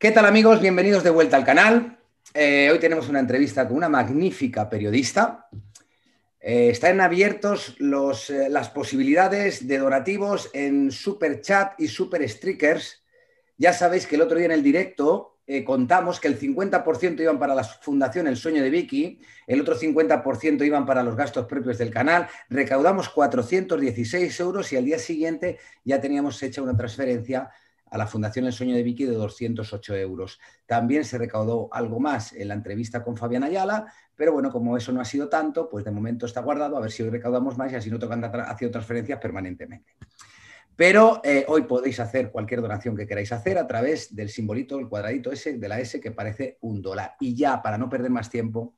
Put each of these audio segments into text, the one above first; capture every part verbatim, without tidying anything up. ¿Qué tal, amigos? Bienvenidos de vuelta al canal. Eh, hoy tenemos una entrevista con una magnífica periodista. Eh, están abiertos los, eh, las posibilidades de donativos en Super Chat y Super Stickers. Ya sabéis que el otro día en el directo eh, contamos que el cincuenta por ciento iban para la Fundación El Sueño de Vicky, el otro cincuenta por ciento iban para los gastos propios del canal. Recaudamos cuatrocientos dieciséis euros y al día siguiente ya teníamos hecha una transferencia a la Fundación El Sueño de Vicky de doscientos ocho euros. También se recaudó algo más en la entrevista con Fabián Ayala, pero bueno, como eso no ha sido tanto, pues de momento está guardado, a ver si hoy recaudamos más y así no tocan haciendo transferencias permanentemente. Pero eh, hoy podéis hacer cualquier donación que queráis hacer a través del simbolito, el cuadradito ese de la S que parece un dólar. Y ya, para no perder más tiempo,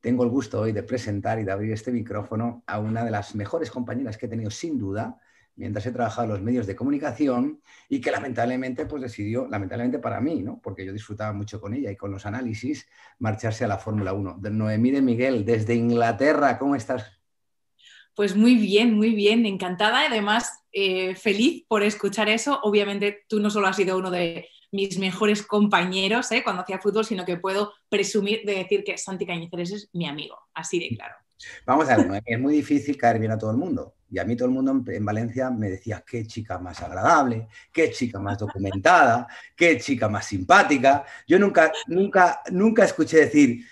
tengo el gusto hoy de presentar y de abrir este micrófono a una de las mejores compañeras que he tenido, sin duda, mientras he trabajado en los medios de comunicación y que lamentablemente pues decidió, lamentablemente para mí, ¿no?, porque yo disfrutaba mucho con ella y con los análisis, marcharse a la Fórmula uno. Noemí de Miguel, desde Inglaterra, ¿cómo estás? Pues muy bien, muy bien, encantada y además eh, feliz por escuchar eso. Obviamente tú no solo has sido uno de mis mejores compañeros ¿eh? cuando hacía fútbol, sino que puedo presumir de decir que Santi Cañizares es mi amigo, así de claro. Vamos a ver, Noemí, es muy difícil caer bien a todo el mundo. Y a mí todo el mundo en Valencia me decía qué chica más agradable, qué chica más documentada, qué chica más simpática. Yo nunca, nunca, nunca escuché decir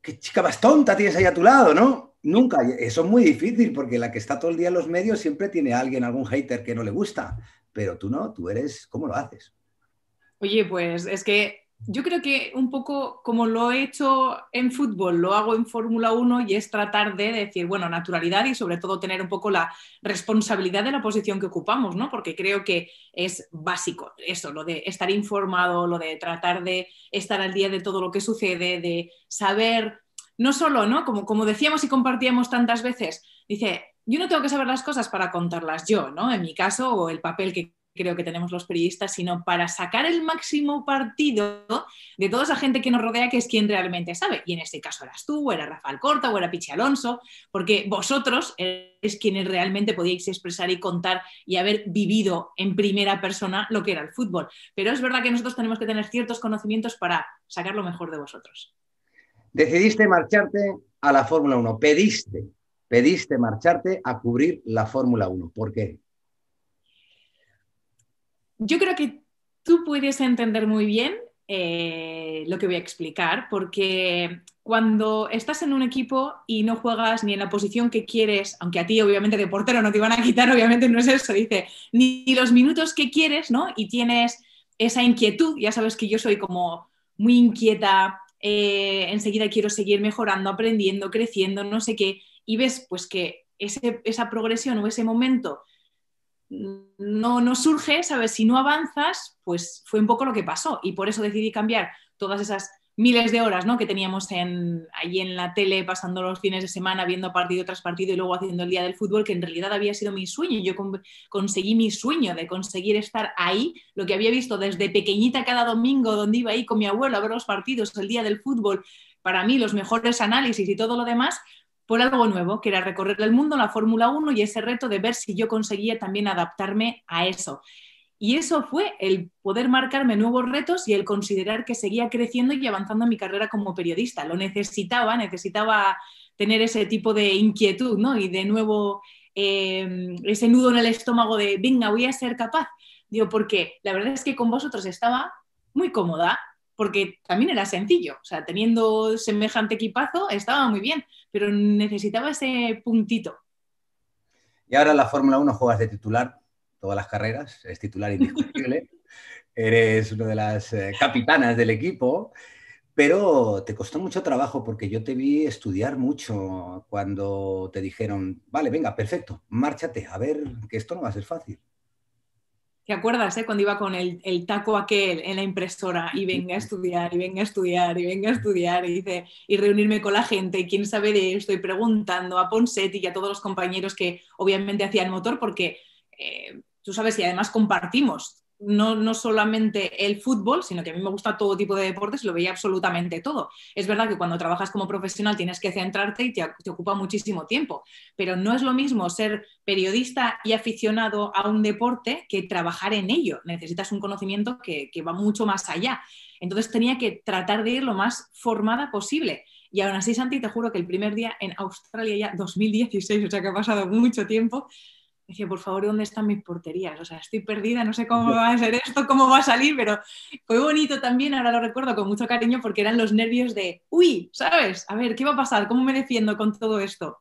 qué chica más tonta tienes ahí a tu lado, ¿no? Nunca. Eso es muy difícil porque la que está todo el día en los medios siempre tiene a alguien, algún hater que no le gusta. Pero tú no, tú eres... ¿Cómo lo haces? Oye, pues es que... yo creo que un poco como lo he hecho en fútbol, lo hago en Fórmula uno y es tratar de decir, bueno, naturalidad y sobre todo tener un poco la responsabilidad de la posición que ocupamos, ¿no? Porque creo que es básico eso, lo de estar informado, lo de tratar de estar al día de todo lo que sucede, de saber, no solo, ¿no? Como, como decíamos y compartíamos tantas veces, dice, yo no tengo que saber las cosas para contarlas yo, ¿no? En mi caso, o el papel que creo que tenemos los periodistas, sino para sacar el máximo partido de toda esa gente que nos rodea, que es quien realmente sabe. Y en este caso eras tú, o era Rafael Corta, o era Pichi Alonso, porque vosotros eres quienes realmente podíais expresar y contar y haber vivido en primera persona lo que era el fútbol. Pero es verdad que nosotros tenemos que tener ciertos conocimientos para sacar lo mejor de vosotros. Decidiste marcharte a la Fórmula uno, pediste, pediste marcharte a cubrir la Fórmula uno. ¿Por qué? Yo creo que tú puedes entender muy bien eh, lo que voy a explicar, porque cuando estás en un equipo y no juegas ni en la posición que quieres, aunque a ti obviamente de portero no te van a quitar, obviamente no es eso, dice, ni los minutos que quieres, ¿no? Y tienes esa inquietud, ya sabes que yo soy como muy inquieta, eh, enseguida quiero seguir mejorando, aprendiendo, creciendo, no sé qué, y ves pues que ese, esa progresión o ese momento No, no surge, ¿sabes? Si no avanzas, pues fue un poco lo que pasó y por eso decidí cambiar todas esas miles de horas, ¿no?, que teníamos en, ahí en la tele, pasando los fines de semana, viendo partido tras partido y luego haciendo el día del fútbol, que en realidad había sido mi sueño. Yo con, conseguí mi sueño de conseguir estar ahí, lo que había visto desde pequeñita cada domingo, donde iba ahí con mi abuelo a ver los partidos, el día del fútbol, para mí los mejores análisis y todo lo demás, por algo nuevo, que era recorrer el mundo, la Fórmula uno y ese reto de ver si yo conseguía también adaptarme a eso. Y eso fue el poder marcarme nuevos retos y el considerar que seguía creciendo y avanzando en mi carrera como periodista. Lo necesitaba, necesitaba tener ese tipo de inquietud, ¿no? Y de nuevo eh, ese nudo en el estómago de, venga, voy a ser capaz. Digo, porque la verdad es que con vosotros estaba muy cómoda, porque también era sencillo, o sea, teniendo semejante equipazo estaba muy bien, pero necesitaba ese puntito. Y ahora en la Fórmula uno juegas de titular todas las carreras, es titular indiscutible, eres una de las eh, capitanas del equipo, pero te costó mucho trabajo porque yo te vi estudiar mucho cuando te dijeron, vale, venga, perfecto, márchate, a ver, que esto no va a ser fácil. ¿Te acuerdas, eh? Cuando iba con el, el taco aquel en la impresora y venga a estudiar, y venga a estudiar, y venga a estudiar, y, dice, y reunirme con la gente, y quién sabe de esto, y preguntando a Ponsetti y a todos los compañeros que obviamente hacían motor, porque eh, tú sabes, y además compartimos no, no solamente el fútbol, sino que a mí me gusta todo tipo de deportes, lo veía absolutamente todo. Es verdad que cuando trabajas como profesional tienes que centrarte y te, te ocupa muchísimo tiempo, pero no es lo mismo ser periodista y aficionado a un deporte que trabajar en ello. Necesitas un conocimiento que, que va mucho más allá. Entonces tenía que tratar de ir lo más formada posible. Y aún así, Santi, te juro que el primer día en Australia, ya dos mil dieciséis, o sea que ha pasado mucho tiempo, dije, por favor, ¿dónde están mis porterías? O sea, estoy perdida, no sé cómo va a ser esto, cómo va a salir, pero fue bonito también, ahora lo recuerdo con mucho cariño, porque eran los nervios de, uy, ¿sabes? A ver, ¿qué va a pasar? ¿Cómo me defiendo con todo esto?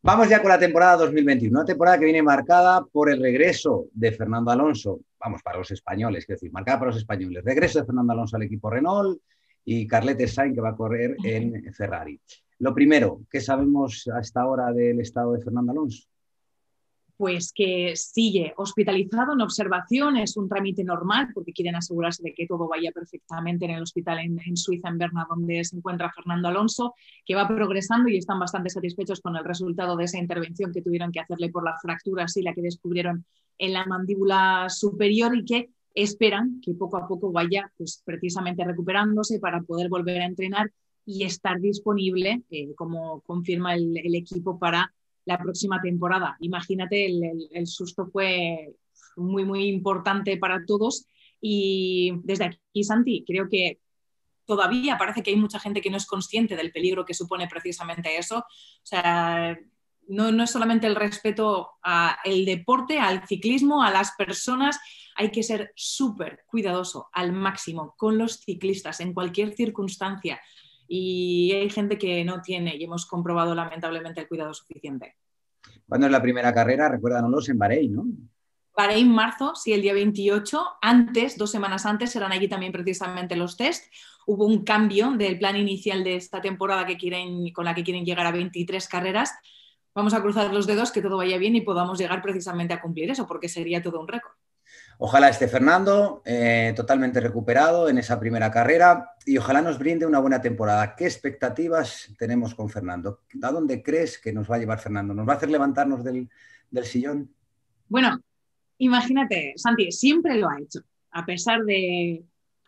Vamos ya con la temporada dos mil veintiuno, una temporada que viene marcada por el regreso de Fernando Alonso, vamos, para los españoles, quiero decir, marcada para los españoles, regreso de Fernando Alonso al equipo Renault y Carlete Sainz, que va a correr en Ferrari. Lo primero, ¿qué sabemos hasta ahora del estado de Fernando Alonso? Pues que sigue hospitalizado en observación, es un trámite normal porque quieren asegurarse de que todo vaya perfectamente en el hospital en, en Suiza, en Berna, donde se encuentra Fernando Alonso, que va progresando y están bastante satisfechos con el resultado de esa intervención que tuvieron que hacerle por la fractura, sí, la que descubrieron en la mandíbula superior, y que esperan que poco a poco vaya pues, precisamente recuperándose para poder volver a entrenar y estar disponible, eh, como confirma el, el equipo, para la próxima temporada. Imagínate, el, el, el susto fue muy, muy importante para todos, y desde aquí, Santi, creo que todavía parece que hay mucha gente que no es consciente del peligro que supone precisamente eso. O sea, no, no es solamente el respeto al deporte, al ciclismo, a las personas, hay que ser súper cuidadoso al máximo con los ciclistas en cualquier circunstancia. Y hay gente que no tiene, y hemos comprobado lamentablemente el cuidado suficiente. ¿Cuándo es la primera carrera? Recuérdanos, en Bahrein, ¿no? Bahrein, marzo, sí, el día veintiocho. Antes, dos semanas antes, serán allí también precisamente los test. Hubo un cambio del plan inicial de esta temporada que quieren, con la que quieren llegar a veintitrés carreras. Vamos a cruzar los dedos que todo vaya bien y podamos llegar precisamente a cumplir eso, porque sería todo un récord. Ojalá esté Fernando eh, totalmente recuperado en esa primera carrera y ojalá nos brinde una buena temporada. ¿Qué expectativas tenemos con Fernando? ¿A dónde crees que nos va a llevar Fernando? ¿Nos va a hacer levantarnos del, del sillón? Bueno, imagínate, Santi, siempre lo ha hecho. A pesar de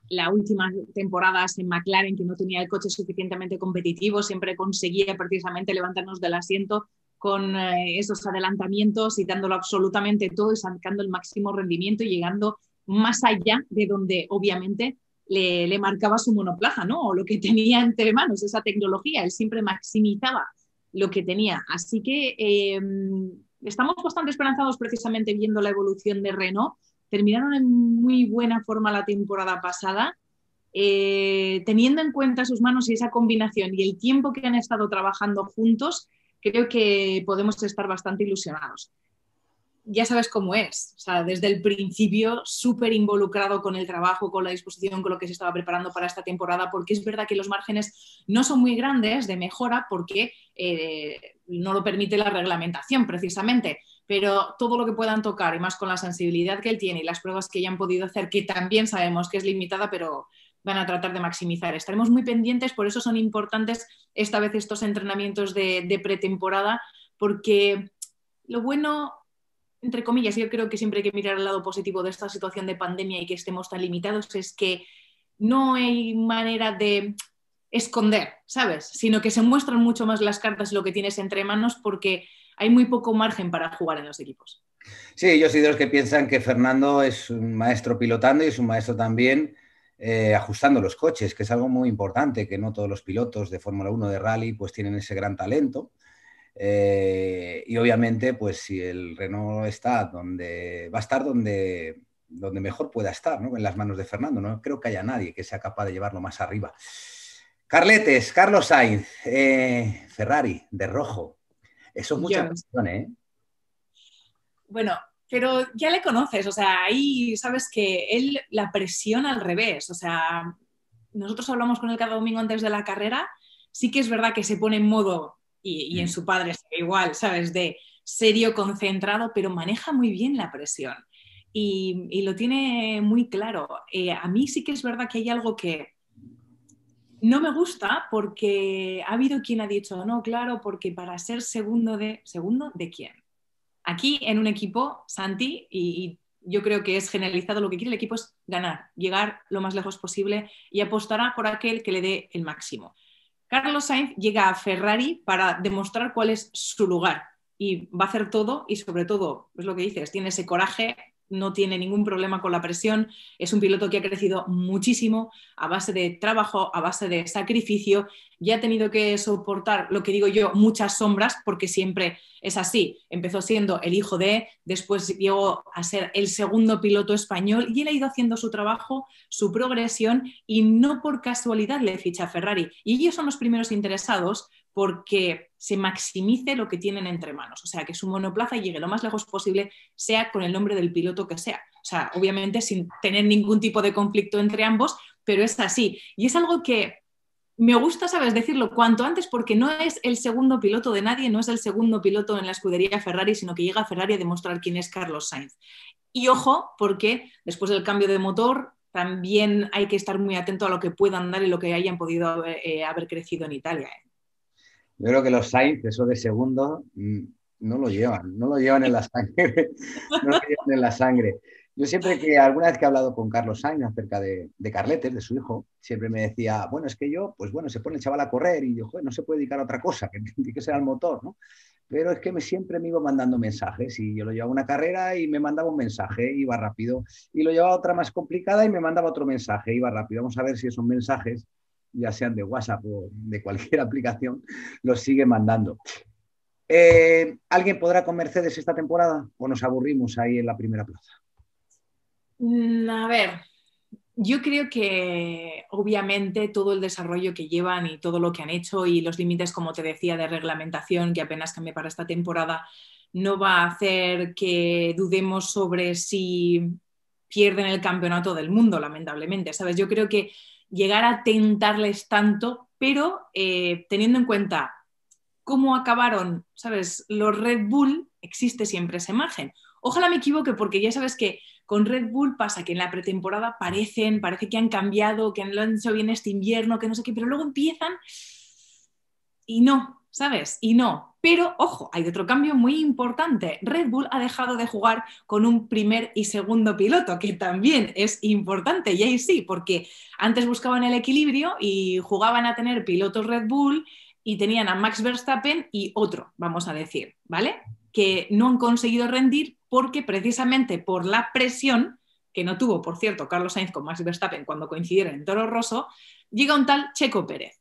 la última temporada en McLaren, que no tenía el coche suficientemente competitivo, siempre conseguía precisamente levantarnos del asiento con esos adelantamientos y dándolo absolutamente todo y sacando el máximo rendimiento y llegando más allá de donde obviamente le, le marcaba su monoplaza, ¿no? O lo que tenía entre manos, esa tecnología, él siempre maximizaba lo que tenía. Así que eh, estamos bastante esperanzados precisamente viendo la evolución de Renault. Terminaron en muy buena forma la temporada pasada. Eh, teniendo en cuenta sus manos y esa combinación y el tiempo que han estado trabajando juntos, creo que podemos estar bastante ilusionados. Ya sabes cómo es, o sea, desde el principio súper involucrado con el trabajo, con la disposición, con lo que se estaba preparando para esta temporada, porque es verdad que los márgenes no son muy grandes de mejora porque eh, no lo permite la reglamentación precisamente, pero todo lo que puedan tocar, y más con la sensibilidad que él tiene y las pruebas que ya han podido hacer, que también sabemos que es limitada, pero van a tratar de maximizar. Estaremos muy pendientes, por eso son importantes esta vez estos entrenamientos de, de pretemporada, porque lo bueno, entre comillas, yo creo que siempre hay que mirar el lado positivo de esta situación de pandemia y que estemos tan limitados, es que no hay manera de esconder, ¿sabes? Sino que se muestran mucho más las cartas y lo que tienes entre manos, porque hay muy poco margen para jugar en los equipos. Sí, yo soy de los que piensan que Fernando es un maestro pilotando y es un maestro también Eh, ajustando los coches, que es algo muy importante, que no todos los pilotos de Fórmula uno, de rally, pues tienen ese gran talento. Eh, y obviamente, pues si el Renault está donde va a estar, donde, donde mejor pueda estar, ¿no? En las manos de Fernando, no creo que haya nadie que sea capaz de llevarlo más arriba. Carletes, Carlos Sainz, eh, Ferrari, de rojo. Eso es mucha cuestión, ¿eh? Bueno, pero ya le conoces, o sea, ahí sabes que él la presiona al revés, o sea, nosotros hablamos con él cada domingo antes de la carrera, sí que es verdad que se pone en modo, y, y en su padre se ve igual, ¿sabes?, de serio, concentrado, pero maneja muy bien la presión y, y lo tiene muy claro. Eh, a mí sí que es verdad que hay algo que no me gusta, porque ha habido quien ha dicho, no, claro, porque para ser segundo de... ¿Segundo de quién? Aquí en un equipo, Santi, y, y yo creo que es generalizado, lo que quiere el equipo es ganar, llegar lo más lejos posible y apostará por aquel que le dé el máximo. Carlos Sainz llega a Ferrari para demostrar cuál es su lugar y va a hacer todo y sobre todo, es lo que dices, tiene ese coraje, no tiene ningún problema con la presión, es un piloto que ha crecido muchísimo a base de trabajo, a base de sacrificio, y ha tenido que soportar, lo que digo yo, muchas sombras, porque siempre es así. Empezó siendo el hijo de, después llegó a ser el segundo piloto español y él ha ido haciendo su trabajo, su progresión, y no por casualidad le ficha a Ferrari. Y ellos son los primeros interesados porque se maximice lo que tienen entre manos, o sea, que su monoplaza llegue lo más lejos posible, sea con el nombre del piloto que sea. O sea, obviamente sin tener ningún tipo de conflicto entre ambos, pero es así. Y es algo que me gusta, sabes, decirlo cuanto antes, porque no es el segundo piloto de nadie, no es el segundo piloto en la escudería Ferrari, sino que llega a Ferrari a demostrar quién es Carlos Sainz. Y ojo, porque después del cambio de motor también hay que estar muy atento a lo que puedan dar y lo que hayan podido haber, eh, haber crecido en Italia, ¿eh? Yo creo que los Sainz, eso de segundo, no lo llevan, no lo llevan en la sangre. No lo llevan en la sangre. Yo siempre que alguna vez que he hablado con Carlos Sainz acerca de, de Carletes, de su hijo, siempre me decía, bueno, es que yo, pues bueno, se pone el chaval a correr y yo, joder, no se puede dedicar a otra cosa, que tiene que ser al motor, ¿no? Pero es que me, siempre me iba mandando mensajes y yo lo llevaba una carrera y me mandaba un mensaje, iba rápido, y lo llevaba otra más complicada y me mandaba otro mensaje, iba rápido. Vamos a ver si esos mensajes, ya sean de WhatsApp o de cualquier aplicación, los sigue mandando. Eh, ¿Alguien podrá con Mercedes esta temporada o nos aburrimos ahí en la primera plaza? A ver, yo creo que obviamente todo el desarrollo que llevan y todo lo que han hecho y los límites, como te decía, de reglamentación que apenas cambié para esta temporada, no va a hacer que dudemos sobre si pierden el campeonato del mundo, lamentablemente, ¿sabes? Yo creo que llegar a tentarles tanto, pero eh, teniendo en cuenta cómo acabaron, ¿sabes? Los Red Bull, existe siempre esa imagen. Ojalá me equivoque, porque ya sabes que con Red Bull pasa que en la pretemporada parecen, parece que han cambiado, que lo han hecho bien este invierno, que no sé qué, pero luego empiezan y no, ¿sabes? Y no. Pero, ojo, hay otro cambio muy importante. Red Bull ha dejado de jugar con un primer y segundo piloto, que también es importante, y ahí sí, porque antes buscaban el equilibrio y jugaban a tener pilotos Red Bull y tenían a Max Verstappen y otro, vamos a decir, ¿vale? Que no han conseguido rendir porque precisamente por la presión, que no tuvo, por cierto, Carlos Sainz con Max Verstappen cuando coincidieron en Toro Rosso, llega un tal Checo Pérez.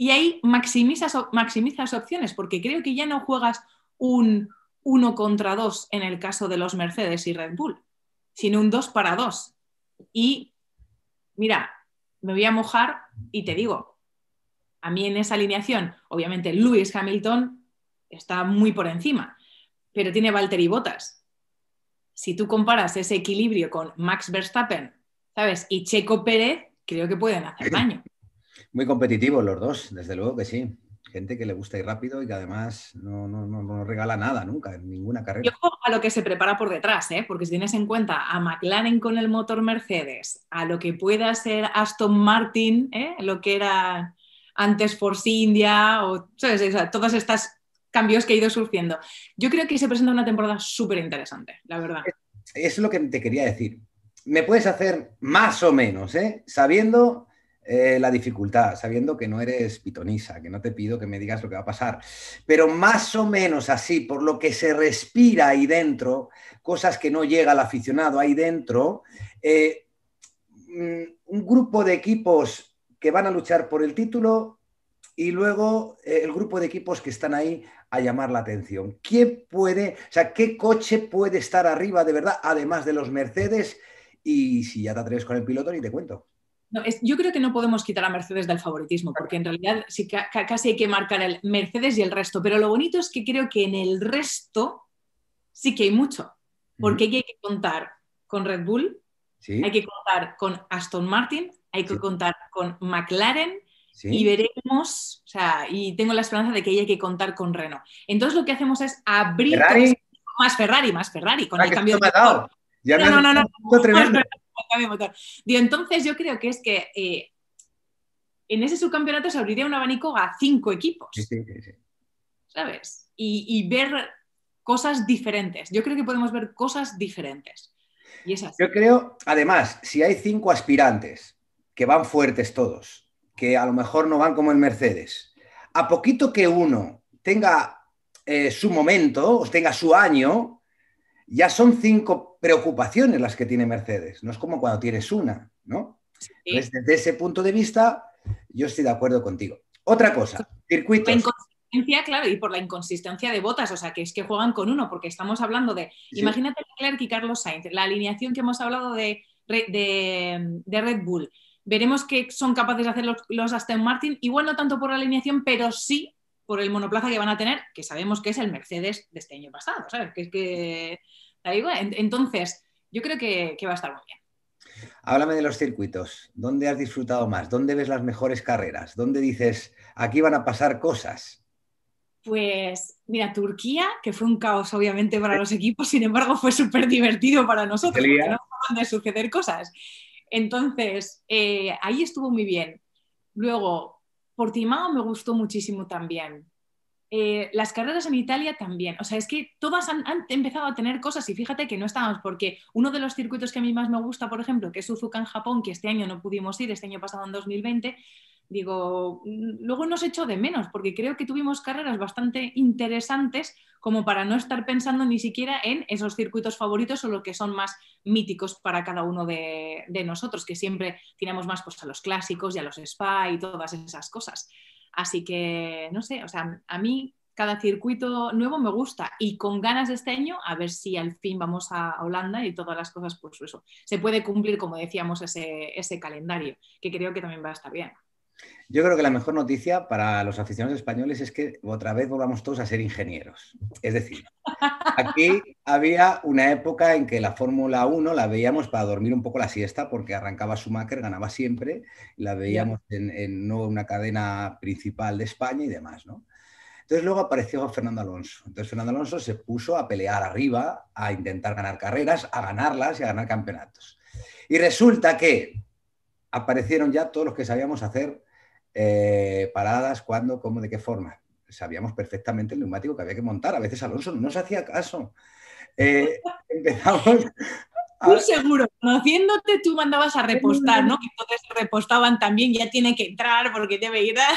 Y ahí maximizas, maximizas opciones, porque creo que ya no juegas un uno contra dos en el caso de los Mercedes y Red Bull, sino un dos para dos. Y mira, me voy a mojar y te digo, a mí en esa alineación, obviamente Lewis Hamilton está muy por encima, pero tiene Valtteri Bottas. Si tú comparas ese equilibrio con Max Verstappen, ¿sabes? Y Checo Pérez, creo que pueden hacer daño. Muy competitivos los dos, desde luego que sí. Gente que le gusta ir rápido y que además no, no, no, no regala nada nunca, en ninguna carrera. Yo a lo que se prepara por detrás, ¿eh? Porque si tienes en cuenta a McLaren con el motor Mercedes, a lo que pueda ser Aston Martin, ¿eh? Lo que era antes Force India, o, ¿sabes? O sea, todos estos cambios que ha ido surgiendo. Yo creo que se presenta una temporada súper interesante, la verdad. Eso es lo que te quería decir. Me puedes hacer más o menos, ¿eh? Sabiendo... Eh, la dificultad, sabiendo que no eres pitonisa, que no te pido que me digas lo que va a pasar, pero más o menos así, por lo que se respira ahí dentro, cosas que no llega al aficionado ahí dentro, eh, un grupo de equipos que van a luchar por el título y luego eh, el grupo de equipos que están ahí a llamar la atención. ¿Quién puede, o sea, qué coche puede estar arriba de verdad, además de los Mercedes? Y si ya te atreves con el piloto, ni te cuento. No, es, yo creo que no podemos quitar a Mercedes del favoritismo, porque en realidad sí, ca casi hay que marcar el Mercedes y el resto, pero lo bonito es que creo que en el resto sí que hay mucho, porque uh-huh. hay que contar con Red Bull, ¿sí? Hay que contar con Aston Martin, hay que sí. contar con McLaren, ¿sí? Y veremos, o sea, y tengo la esperanza de que hay que contar con Renault. Entonces lo que hacemos es abrir... ¿Ferrari? Más Ferrari, más Ferrari, con ah, el cambio de... Motor. Ya no, me no, no, no, no. Y entonces yo creo que es que eh, en ese subcampeonato se abriría un abanico a cinco equipos, sí, sí, sí. ¿Sabes? Y, y ver cosas diferentes. Yo creo que podemos ver cosas diferentes. Y es así. Yo creo, además, si hay cinco aspirantes que van fuertes todos, que a lo mejor no van como en Mercedes, a poquito que uno tenga eh, su momento, o tenga su año, ya son cinco preocupaciones las que tiene Mercedes. No es como cuando tienes una, ¿no? Sí. Entonces, desde ese punto de vista, yo estoy de acuerdo contigo. Otra cosa, circuitos. En claro, y por la inconsistencia de Bottas, o sea, que es que juegan con uno, porque estamos hablando de, sí. Imagínate Leclerc y Carlos Sainz, la alineación que hemos hablado de, de, de Red Bull, veremos que son capaces de hacer los, los Aston Martin, igual no tanto por la alineación, pero sí por el monoplaza que van a tener, que sabemos que es el Mercedes de este año pasado, ¿sabes? Que es que, entonces, yo creo que, que va a estar muy bien. Háblame de los circuitos, ¿dónde has disfrutado más? ¿Dónde ves las mejores carreras? ¿Dónde dices, aquí van a pasar cosas? Pues mira, Turquía, que fue un caos obviamente para los equipos, sin embargo fue súper divertido para nosotros, porque no dejaban de suceder cosas. Entonces, eh, ahí estuvo muy bien. Luego, Portimão me gustó muchísimo también. Eh, las carreras en Italia también. O sea, es que todas han, han empezado a tener cosas y fíjate que no estábamos, porque uno de los circuitos que a mí más me gusta, por ejemplo, que es Suzuka en Japón, que este año no pudimos ir, este año pasado en dos mil veinte... Digo, luego nos echó de menos porque creo que tuvimos carreras bastante interesantes como para no estar pensando ni siquiera en esos circuitos favoritos o los que son más míticos para cada uno de, de nosotros, que siempre tiramos más pues, a los clásicos y a los Spa y todas esas cosas. Así que, no sé, o sea, a mí cada circuito nuevo me gusta y con ganas de este año a ver si al fin vamos a Holanda y todas las cosas, pues eso, se puede cumplir, como decíamos, ese, ese calendario, que creo que también va a estar bien. Yo creo que la mejor noticia para los aficionados españoles es que otra vez volvamos todos a ser ingenieros. Es decir, aquí había una época en que la Fórmula uno la veíamos para dormir un poco la siesta porque arrancaba Schumacher, ganaba siempre, la veíamos en, en no una cadena principal de España y demás, ¿no? Entonces luego apareció Fernando Alonso. Entonces Fernando Alonso se puso a pelear arriba, a intentar ganar carreras, a ganarlas y a ganar campeonatos. Y resulta que aparecieron ya todos los que sabíamos hacer Eh, paradas, cuándo, cómo, de qué forma. Sabíamos perfectamente el neumático que había que montar. A veces Alonso no se hacía caso. Eh, empezamos... A... Tú seguro, conociéndote, tú mandabas a repostar, ¿no? Entonces repostaban también, ya tiene que entrar porque debe ir a...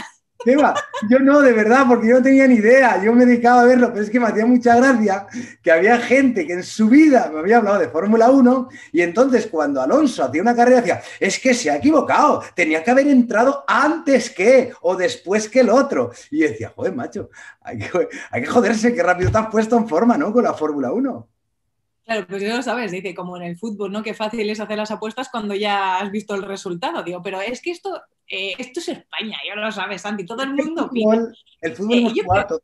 Eva, yo no, de verdad, porque yo no tenía ni idea. Yo me dedicaba a verlo, pero es que me hacía mucha gracia que había gente que en su vida me había hablado de Fórmula uno y entonces cuando Alonso hacía una carrera decía, es que se ha equivocado, tenía que haber entrado antes que o después que el otro. Y yo decía, joder, macho, hay que, hay que joderse, qué rápido te has puesto en forma, ¿no? Con la Fórmula uno. Claro, pues ya lo sabes, dice, como en el fútbol, ¿no? Qué fácil es hacer las apuestas cuando ya has visto el resultado, digo, pero es que esto... Eh, esto es España, ya lo sabes, Santi, todo el mundo opina. El fútbol eh, yo, pero,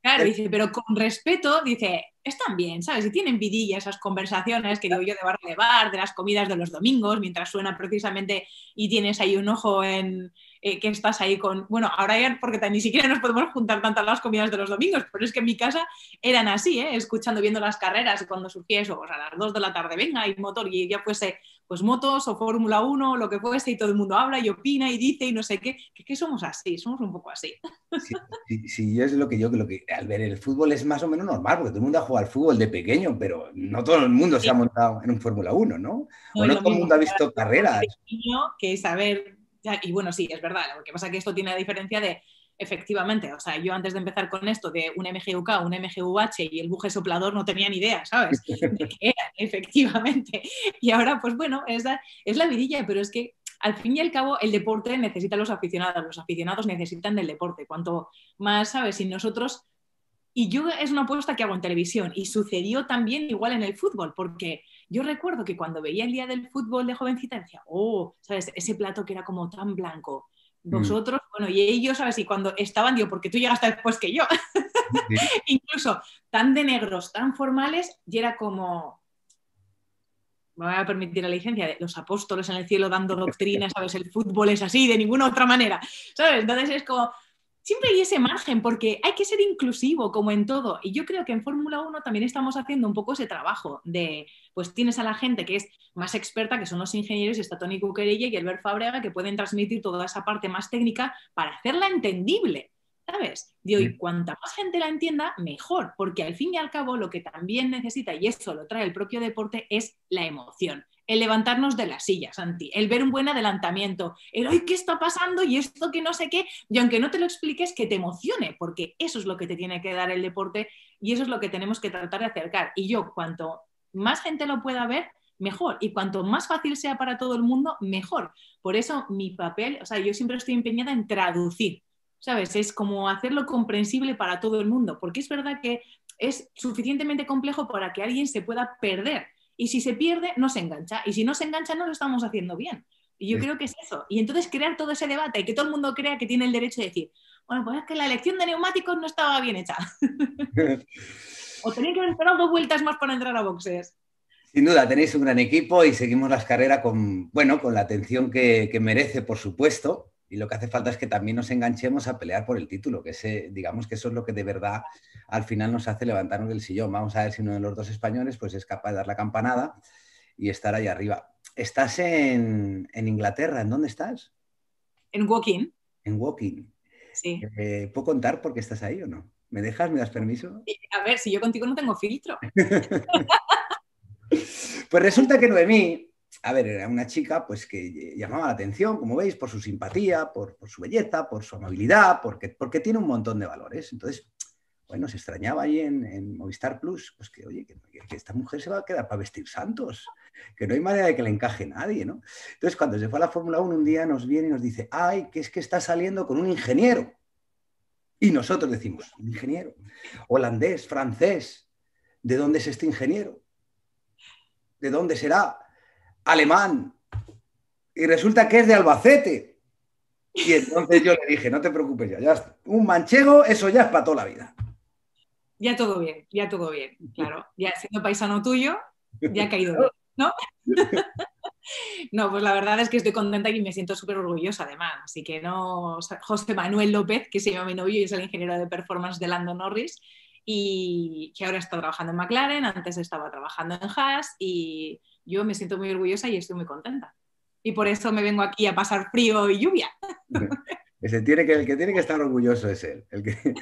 claro, el... dice, pero con respeto, dice, están bien, ¿sabes? Y tienen vidilla esas conversaciones que digo yo de bar de bar, de las comidas de los domingos, mientras suena precisamente y tienes ahí un ojo en eh, que estás ahí con... Bueno, ahora ya porque ni siquiera nos podemos juntar tantas las comidas de los domingos, pero es que en mi casa eran así, ¿eh? Escuchando, viendo las carreras cuando surgía eso, pues a las dos de la tarde, venga, y motor, y ya fuese... pues motos o Fórmula uno, lo que fuese, y todo el mundo habla y opina y dice y no sé qué, que, que somos así, somos un poco así. Sí, sí, sí, es lo que yo creo que al ver el fútbol es más o menos normal, porque todo el mundo ha jugado al fútbol de pequeño, pero no todo el mundo sí. Se ha montado en un Fórmula uno, ¿no? No o no todo el mundo ha visto carreras. Que saber, y bueno, sí, es verdad, lo que pasa es que esto tiene la diferencia de, efectivamente, o sea, yo antes de empezar con esto de un M G U K, un M G U H y el buje soplador no tenía ni idea, ¿sabes? De qué era, efectivamente. Y ahora, pues bueno, es la, es la vidilla, pero es que al fin y al cabo el deporte necesita a los aficionados, los aficionados necesitan del deporte. Cuanto más, ¿sabes? Y nosotros, y yo es una apuesta que hago en televisión y sucedió también igual en el fútbol, porque... Yo recuerdo que cuando veía el día del fútbol de jovencita decía, oh, ¿sabes? Ese plato que era como tan blanco. Vosotros, mm. bueno, y ellos, ¿sabes? Y cuando estaban, digo, porque tú llegaste después que yo. Sí. Incluso tan de negros, tan formales, y era como... Me voy a permitir la licencia de los apóstoles en el cielo dando doctrina, ¿sabes? El fútbol es así, de ninguna otra manera, ¿sabes? Entonces es como... Siempre hay ese margen, porque hay que ser inclusivo, como en todo. Y yo creo que en Fórmula uno también estamos haciendo un poco ese trabajo de, pues tienes a la gente que es más experta, que son los ingenieros, está Toni Cuquerella y Albert Fabrega, que pueden transmitir toda esa parte más técnica para hacerla entendible. ¿sabes? Digo, y cuanta más gente la entienda, mejor, porque al fin y al cabo lo que también necesita, y eso lo trae el propio deporte, es la emoción, el levantarnos de la silla, Santi, el ver un buen adelantamiento, el hoy, ¿qué está pasando? Y esto que no sé qué, y aunque no te lo expliques, que te emocione, porque eso es lo que te tiene que dar el deporte y eso es lo que tenemos que tratar de acercar. Y yo, cuanto más gente lo pueda ver, mejor, y cuanto más fácil sea para todo el mundo, mejor. Por eso mi papel, o sea, yo siempre estoy empeñada en traducir, ¿sabes? Es como hacerlo comprensible para todo el mundo, porque es verdad que es suficientemente complejo para que alguien se pueda perder, y si se pierde, no se engancha, y si no se engancha, no lo estamos haciendo bien. Y yo sí. creo que es eso, y entonces crear todo ese debate y que todo el mundo crea que tiene el derecho de decir, bueno, pues es que la elección de neumáticos no estaba bien hecha. O tenía que haber esperado dos vueltas más para entrar a boxes. Sin duda, tenéis un gran equipo y seguimos las carreras con, bueno, con la atención que, que merece, por supuesto, y lo que hace falta es que también nos enganchemos a pelear por el título, que ese, digamos que eso es lo que de verdad al final nos hace levantarnos del sillón. Vamos a ver si uno de los dos españoles pues, es capaz de dar la campanada y estar ahí arriba. ¿Estás en, en Inglaterra? ¿En dónde estás? En Woking. En Woking. Sí. Eh, ¿Puedo contar por qué estás ahí o no? ¿Me dejas? ¿Me das permiso? A ver, si yo contigo no tengo filtro. Pues resulta que Noemí, a ver, era una chica pues que llamaba la atención, como veis, por su simpatía, por, por su belleza, por su amabilidad, porque, porque tiene un montón de valores. Entonces, bueno, se extrañaba ahí en, en Movistar Plus, pues que, oye, que, que esta mujer se va a quedar para vestir santos, que no hay manera de que le encaje nadie, ¿no? Entonces, cuando se fue a la Fórmula uno, un día nos viene y nos dice, ay, que es que está saliendo con un ingeniero. Y nosotros decimos, un ingeniero, holandés, francés, ¿de dónde es este ingeniero? ¿De dónde será? Alemán. Y resulta que es de Albacete. Y entonces yo le dije, no te preocupes ya, ya un manchego, eso ya es para toda la vida. Ya todo bien, ya todo bien, claro. Ya siendo paisano tuyo, ya ha caído bien, ¿no? No, pues la verdad es que estoy contenta y me siento súper orgullosa además. Así que no... José Manuel López, que se llama mi novio y es el ingeniero de performance de Lando Norris, y que ahora está trabajando en McLaren, antes estaba trabajando en Haas, y yo me siento muy orgullosa y estoy muy contenta. Y por eso me vengo aquí a pasar frío y lluvia. Ese tiene que, el que tiene que estar orgulloso es él. El que...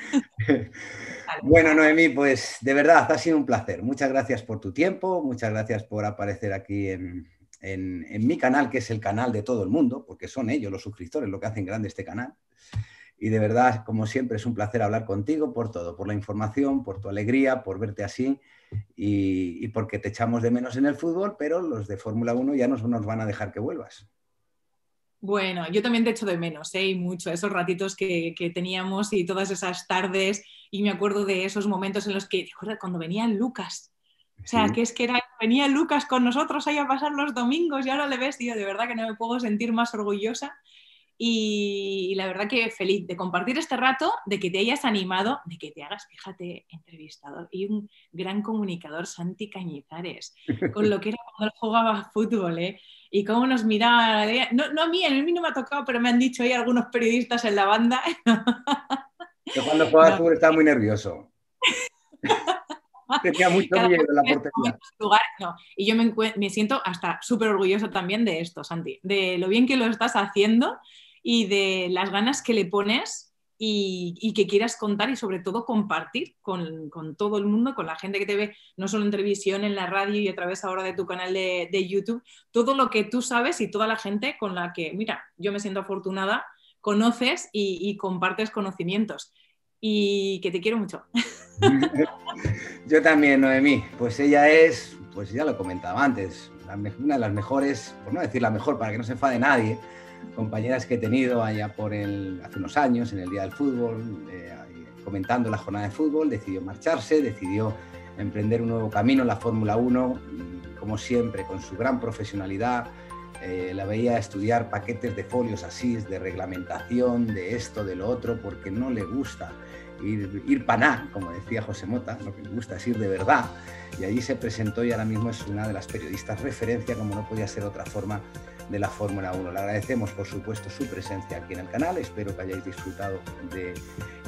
Bueno, Noemí, pues de verdad ha sido un placer. Muchas gracias por tu tiempo, muchas gracias por aparecer aquí en, en, en mi canal, que es el canal de todo el mundo, porque son ellos los suscriptores lo que hacen grande este canal. Y de verdad, como siempre, es un placer hablar contigo por todo, por la información, por tu alegría, por verte así y, y porque te echamos de menos en el fútbol, pero los de Fórmula uno ya no nos van a dejar que vuelvas. Bueno, yo también te echo de menos, ¿eh? Y mucho, esos ratitos que, que teníamos y todas esas tardes, y me acuerdo de esos momentos en los que, ¿te acuerdas cuando venía Lucas? O sea, sí. que es que era, venía Lucas con nosotros ahí a pasar los domingos y ahora le ves, tío, de verdad que no me puedo sentir más orgullosa. Y la verdad que feliz de compartir este rato, de que te hayas animado, de que te hagas, fíjate, entrevistador y un gran comunicador, Santi Cañizares, con lo que era cuando jugaba fútbol, ¿eh? Y cómo nos miraba, no, no a mí, a mí no me ha tocado, pero me han dicho ahí algunos periodistas en la banda. Yo cuando jugaba no, fútbol estaba muy nervioso. Tenía mucho miedo en la portería. Lugar, no. Y yo me, me siento hasta súper orgulloso también de esto, Santi, de lo bien que lo estás haciendo y de las ganas que le pones y, y que quieras contar y sobre todo compartir con, con todo el mundo, con la gente que te ve, no solo en televisión, en la radio y a través ahora de tu canal de, de YouTube, todo lo que tú sabes y toda la gente con la que, mira, yo me siento afortunada, conoces y, y compartes conocimientos. Y que te quiero mucho. Yo también, Noemí. Pues ella es, pues ya lo comentaba antes, una de las mejores, por no decir la mejor, para que no se enfade nadie, compañeras que he tenido allá por el, hace unos años, en el Día del Fútbol, eh, comentando la jornada de fútbol, decidió marcharse, decidió emprender un nuevo camino en la Fórmula uno, como siempre, con su gran profesionalidad. Eh, la veía estudiar paquetes de folios así, de reglamentación, de esto, de lo otro, porque no le gusta ir, ir paná, como decía José Mota, lo que le gusta es ir de verdad. Y allí se presentó y ahora mismo es una de las periodistas referencia, como no podía ser otra forma, de la Fórmula uno. Le agradecemos, por supuesto, su presencia aquí en el canal. Espero que hayáis disfrutado de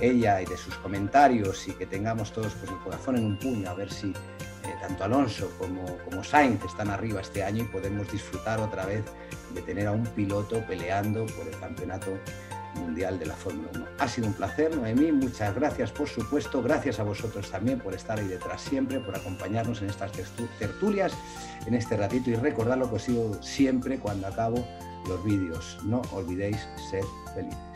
ella y de sus comentarios y que tengamos todos pues, el corazón en un puño a ver si... Eh, tanto Alonso como, como Sainz están arriba este año y podemos disfrutar otra vez de tener a un piloto peleando por el campeonato mundial de la Fórmula uno. Ha sido un placer, Noemí, muchas gracias, por supuesto, gracias a vosotros también por estar ahí detrás siempre, por acompañarnos en estas tertulias, en este ratito, y recordad lo que os digo siempre cuando acabo los vídeos: no olvidéis ser felices.